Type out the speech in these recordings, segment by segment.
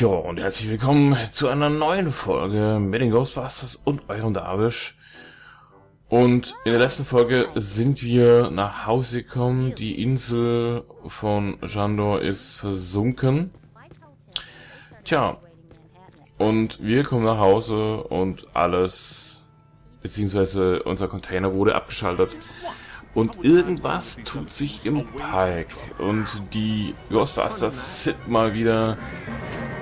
Jo, und herzlich willkommen zu einer neuen Folge mit den Ghostbusters und eurem Darwisch. Und in der letzten Folge sind wir nach Hause gekommen. Die Insel von Jandor ist versunken. Tja, und wir kommen nach Hause und alles, beziehungsweise unser Container wurde abgeschaltet. Und irgendwas tut sich im Park. Und die Ghostbusters sind mal wieder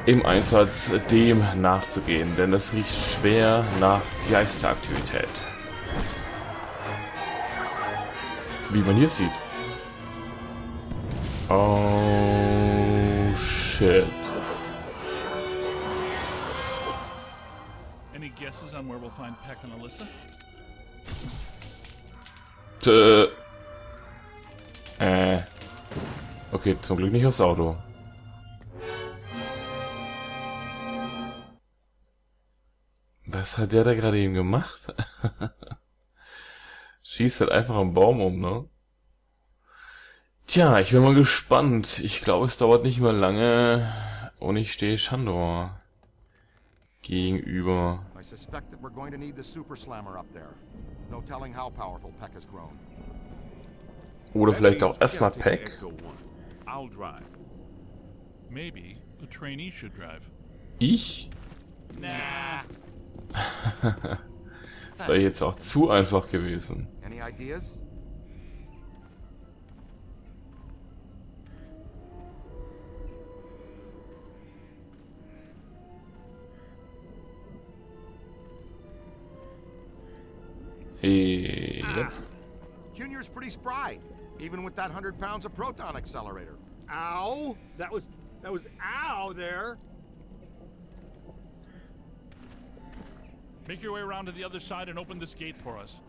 im Einsatz, dem nachzugehen, denn es riecht schwer nach Geisteraktivität. Wie man hier sieht. Oh, shit. Any guesses on where we'll find Peck and Alyssa? Okay, zum Glück nicht aufs Auto. Was hat der da gerade eben gemacht? Schießt halt einfach einen Baum um, ne? Tja, ich bin mal gespannt. Ich glaube, es dauert nicht mehr lange und ich stehe Shandor gegenüber. I suspect that we're going to need the super slammer up there. No telling how powerful Peck has grown. Oder vielleicht auch erstmal Peck. I'll drive. Maybe the trainee should drive. Ich? Nah. Das wäre jetzt auch zu einfach gewesen. Hey. Junior's pretty spry, even with that 100 pounds of proton accelerator. Ow! That was ow there. Make your way around to the other side and open this gate for us.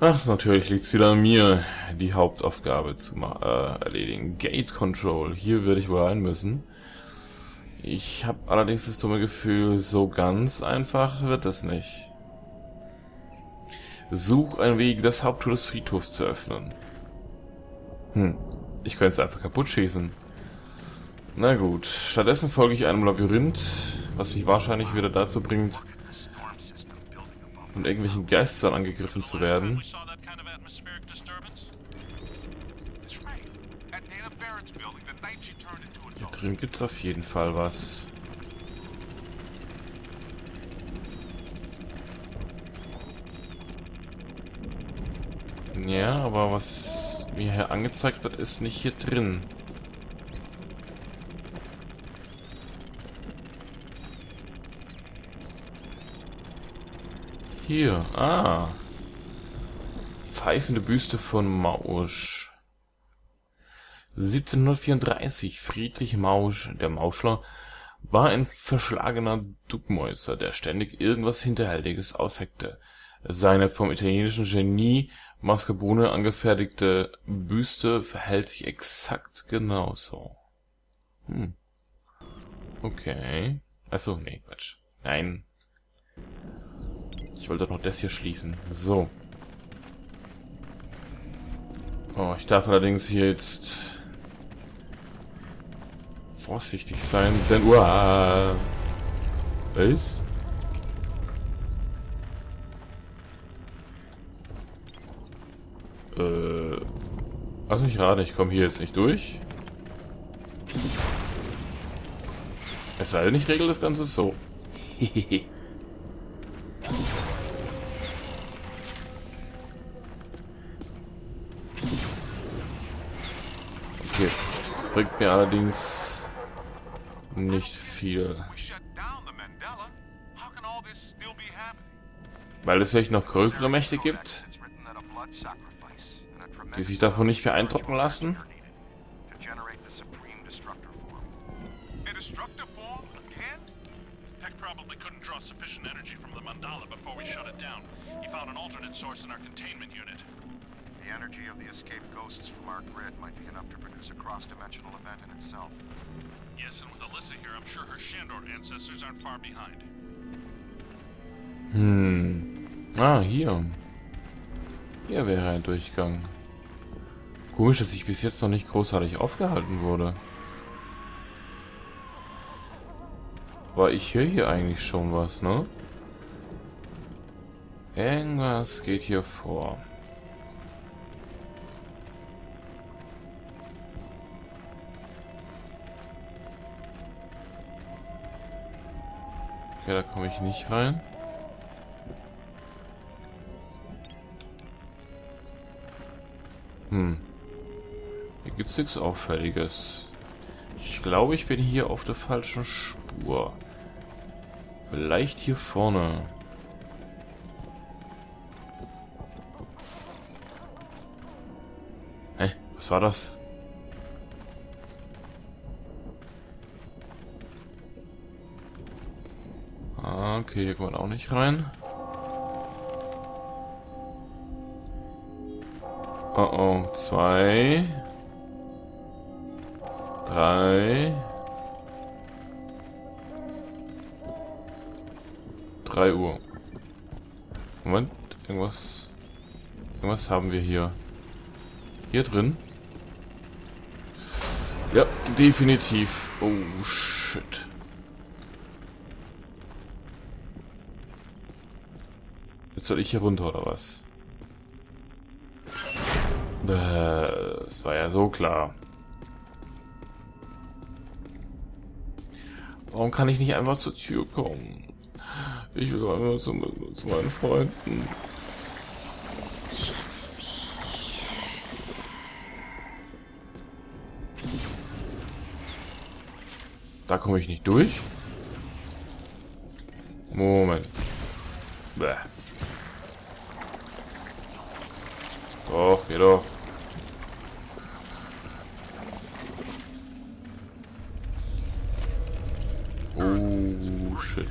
Ach, natürlich liegt's wieder an mir, die Hauptaufgabe zu erledigen. Gate Control. Hier würde ich wohl rein müssen. Ich habe allerdings das dumme Gefühl, so ganz einfach wird es nicht. Such einen Weg, das Haupttor des Friedhofs zu öffnen. Hm, ich könnte es einfach kaputt schießen. Na gut, stattdessen folge ich einem Labyrinth, was mich wahrscheinlich wieder dazu bringt, von irgendwelchen Geistern angegriffen zu werden. Hier drin gibt's auf jeden Fall was. Ja, aber was mir hier angezeigt wird, ist nicht hier drin. Hier, ah. Pfeifende Büste von Mausch. 1734, Friedrich Mausch, der Mauschler, war ein verschlagener Duckmäuser, der ständig irgendwas Hinterhältiges ausheckte. Seine vom italienischen Genie Mascarpone angefertigte Büste verhält sich exakt genauso. Hm. Okay. Achso, nee, Quatsch. Nein. Ich wollte doch noch das hier schließen. So. Oh, ich darf allerdings hier jetzt vorsichtig sein, denn... Uah! Was? Lass mich raten, ich komme hier jetzt nicht durch. Es sei denn, ich regel das Ganze so. Hehehe. Okay. Bringt mir allerdings nicht viel. Weil es vielleicht noch größere Mächte gibt, die sich davon nicht beeindrucken lassen. The energy of the escaped ghosts from our grid might be enough to produce a cross-dimensional event in itself. Yes, and with Alyssa here, I'm sure her Shandor ancestors aren't far behind. Hm. Ah, hier. Hier wäre ein Durchgang. Komisch, dass ich bis jetzt noch nicht großartig aufgehalten wurde. Aber ich höre hier eigentlich schon was, ne? Irgendwas geht hier vor. Okay, da komme ich nicht rein. Hier gibt es nichts Auffälliges. Ich glaube, ich bin hier auf der falschen Spur. Vielleicht hier vorne. Hä? Was war das? Okay, hier kommt man auch nicht rein. Oh, 2, 3, 3 Uhr. Moment, irgendwas haben wir hier. Hier drin? Ja, definitiv. Oh, shit. Jetzt soll ich hier runter, oder was? Das war ja so klar. Warum kann ich nicht einfach zur Tür kommen? Ich will einfach zu meinen Freunden. Da komme ich nicht durch. Moment. Bäh. Doch, geh doch. Oh, shit.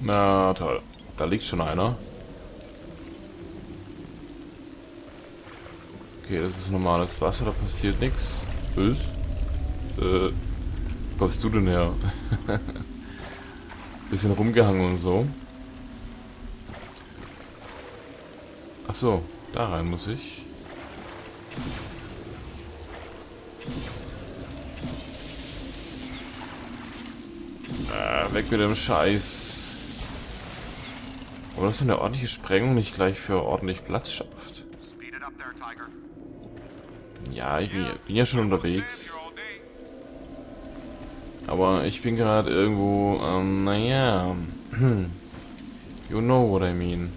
Na toll, da liegt schon einer. Okay, das ist normales Wasser, da passiert nichts. Bös. Wo kommst du denn her? Bisschen rumgehangen und so. Ach so, da rein muss ich. Weg mit dem Scheiß. Aber dass eine ordentliche Sprengung nicht gleich für ordentlich Platz schafft. Ja, ich bin ja schon unterwegs. Aber ich bin gerade irgendwo, naja. You know what I mean.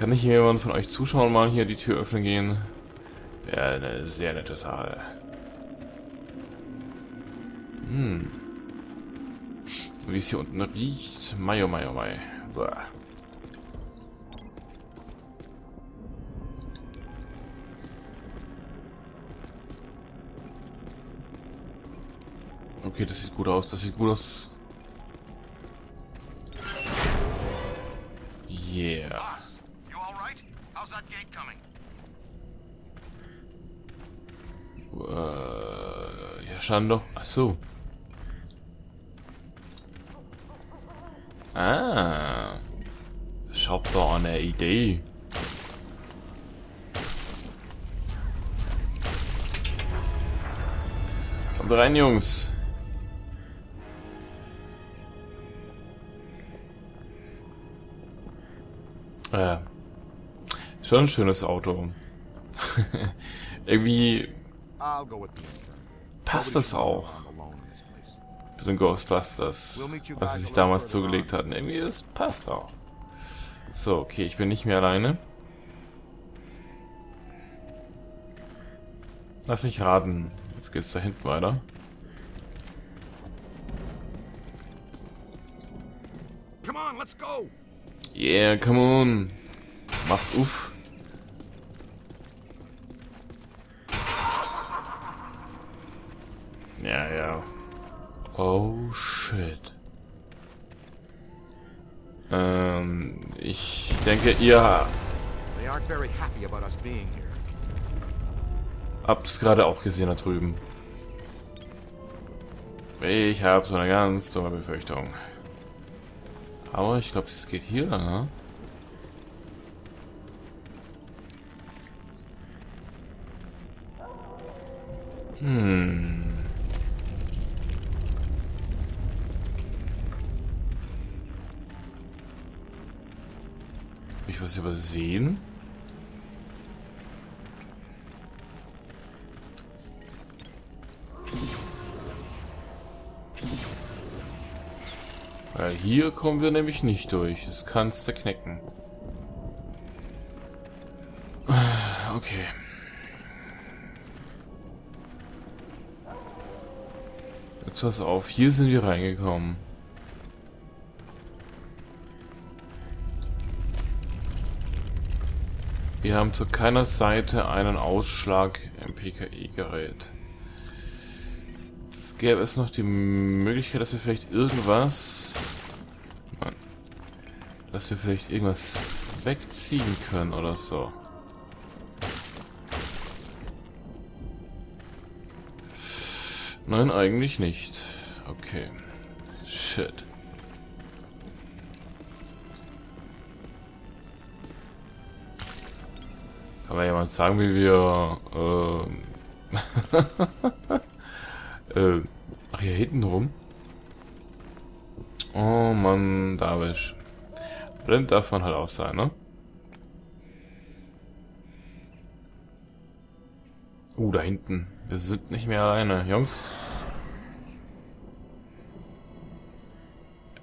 Kann nicht jemand von euch Zuschauern mal hier die Tür öffnen gehen? Wäre eine sehr nette Sache. Wie es hier unten riecht. Mai, oh mai, oh mai. Bäh. Okay, das sieht gut aus, das sieht gut aus. Yeah. Ja, Shandor. Ach so. Ich hab da eine Idee. Kommt rein, Jungs. Schon ein schönes Auto. Irgendwie passt das auch zu den Ghostbusters, was sie sich damals zugelegt hatten. Irgendwie das passt auch. So, okay, ich bin nicht mehr alleine. Lass mich raten. Jetzt geht's da hinten weiter. Yeah, come on. Mach's uff. Ja, ja. Oh, shit. Ich denke, ihr... Hab's gerade auch gesehen da drüben. Ich habe so eine ganz dumme Befürchtung. Aber ich glaube, es geht hier, ne? Hab ich was übersehen? Weil hier kommen wir nämlich nicht durch. Das kannst du knicken. Okay. Jetzt pass auf, hier sind wir reingekommen. Wir haben zu keiner Seite einen Ausschlag im PKE-Gerät. Jetzt gäbe es noch die Möglichkeit, dass wir vielleicht irgendwas... dass wir vielleicht irgendwas wegziehen können oder so. Nein, eigentlich nicht. Okay. Shit. Kann mir jemand sagen, wie wir... ach, hier hinten rum? Oh Mann, da bin ich. Blind darf man halt auch sein, ne? Da hinten. Wir sind nicht mehr alleine, Jungs.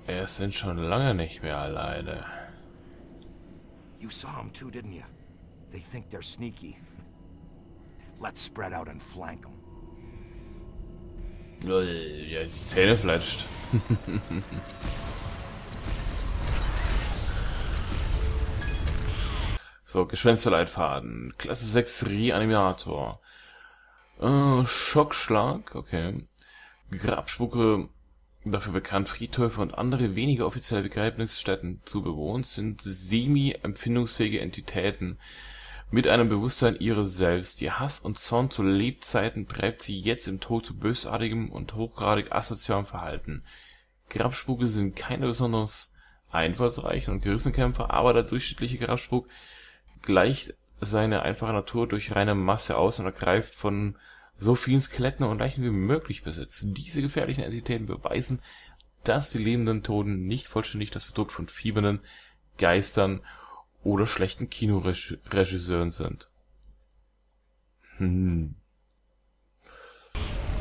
Wir sind schon lange nicht mehr alleine. You saw them too, didn't you? They think they're sneaky. Let's spread out and flank them. Ja, die Zähne fletscht. So, Geschwänzeleitfaden. Klasse 6 Reanimator. Schockschlag, okay. Grabspucke, dafür bekannt, Friedhöfe und andere weniger offizielle Begräbnisstätten zu bewohnen, sind semi-empfindungsfähige Entitäten. Mit einem Bewusstsein ihrer selbst. Ihr Hass und Zorn zu Lebzeiten treibt sie jetzt im Tod zu bösartigem und hochgradig asozialem Verhalten. Grabspucke sind keine besonders einfallsreichen und Gerissenkämpfer, aber der durchschnittliche Grabspuk gleicht seine einfache Natur durch reine Masse aus und ergreift von so vielen Skeletten und Leichen wie möglich Besitz. Diese gefährlichen Entitäten beweisen, dass die lebenden Toten nicht vollständig das Produkt von fiebernden Geistern oder schlechten Kinoregisseuren sind.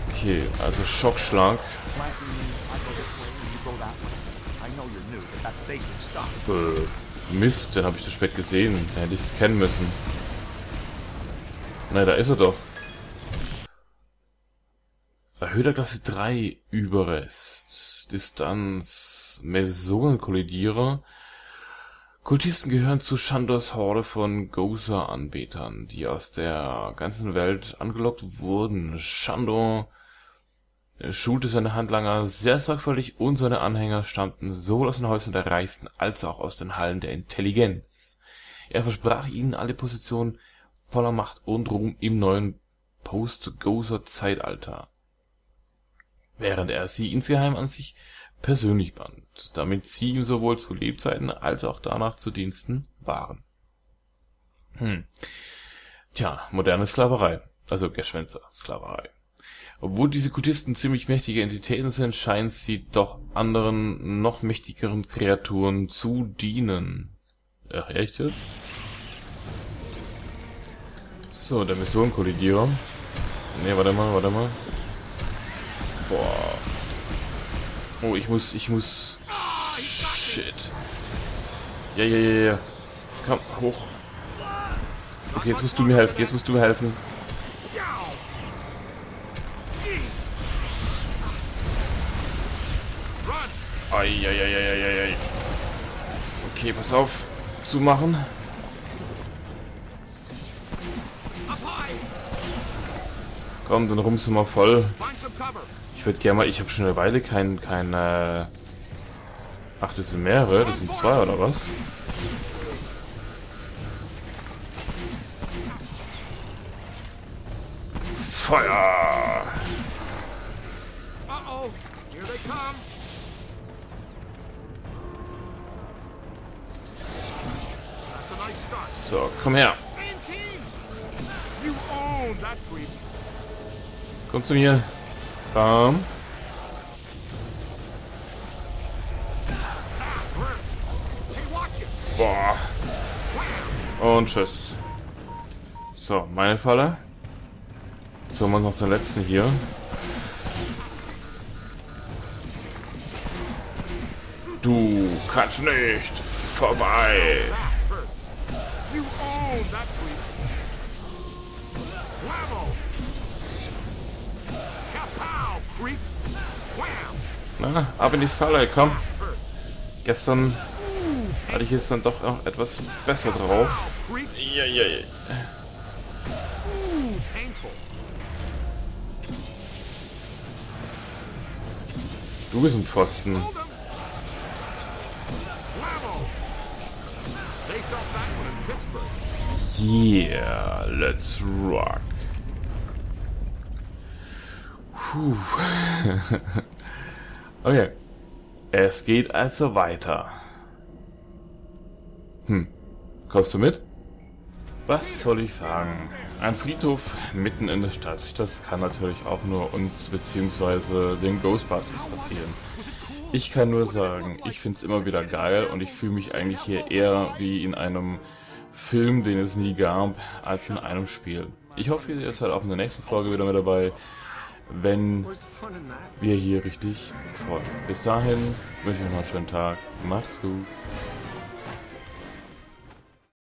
Okay, also Schockschlag. Mist, den habe ich zu spät gesehen. Den hätte ich es kennen müssen. Na, da ist er doch. Erhöhter Klasse 3 Überrest. Distanz. Mesonenkollidierer. Kultisten gehören zu Shandors Horde von Gozer-Anbetern, die aus der ganzen Welt angelockt wurden. Shandor schulte seine Handlanger sehr sorgfältig und seine Anhänger stammten sowohl aus den Häusern der Reichsten als auch aus den Hallen der Intelligenz. Er versprach ihnen alle Positionen voller Macht und Ruhm im neuen Post-Gozer-Zeitalter, während er sie insgeheim an sich persönlich band, damit sie ihm sowohl zu Lebzeiten als auch danach zu Diensten waren. Tja, moderne Sklaverei, also Geschwänzer-Sklaverei. Obwohl diese Kultisten ziemlich mächtige Entitäten sind, scheinen sie doch anderen, noch mächtigeren Kreaturen zu dienen. Ach, echt jetzt? So, der Missionenkollidierer. Ne, warte mal, warte mal. Boah. Oh, ich muss... Shit. Ja. Komm, hoch. Okay, jetzt musst du mir helfen, Eieieiei. Okay, pass auf. Zumachen. Komm, dann rumst du mal voll. Ich würde gerne mal... Ich habe schon eine Weile keine... Ach, das sind mehrere. Das sind zwei, oder was? Feuer! Uh-oh. Here they come. That's a nice start. So, komm her. Komm zu mir. Bam. Boah. Und tschüss. So, meine Falle. So, machen wir noch den letzten hier. Du kannst nicht vorbei. Na, ab in die Falle, komm. Gestern hatte ich es dann doch noch etwas besser drauf. Iiiiii. Du bist ein Pfosten. Yeah, let's rock. Puh. Okay. Es geht also weiter. Hm. Kommst du mit? Was soll ich sagen? Ein Friedhof mitten in der Stadt. Das kann natürlich auch nur uns bzw. den Ghostbusters passieren. Ich kann nur sagen, ich finde es immer wieder geil und ich fühle mich eigentlich hier eher wie in einem Film, den es nie gab, als in einem Spiel. Ich hoffe, ihr seid auch in der nächsten Folge wieder mit dabei, wenn wir hier richtig folgen. Bis dahin wünsche ich euch noch einen schönen Tag. Macht's gut.